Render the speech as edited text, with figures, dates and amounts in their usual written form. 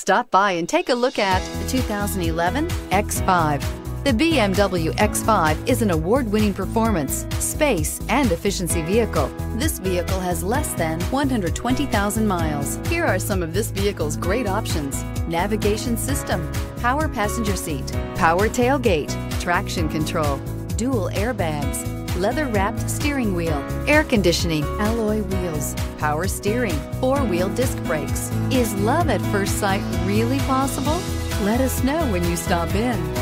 Stop by and take a look at the 2011 X5. The BMW X5 is an award-winning performance, space, and efficiency vehicle. This vehicle has less than 120,000 miles. Here are some of this vehicle's great options: navigation system, power passenger seat, power tailgate, traction control, dual airbags, leather-wrapped steering wheel, air conditioning, alloy wheels, power steering, four-wheel disc brakes. Is love at first sight really possible? Let us know when you stop in.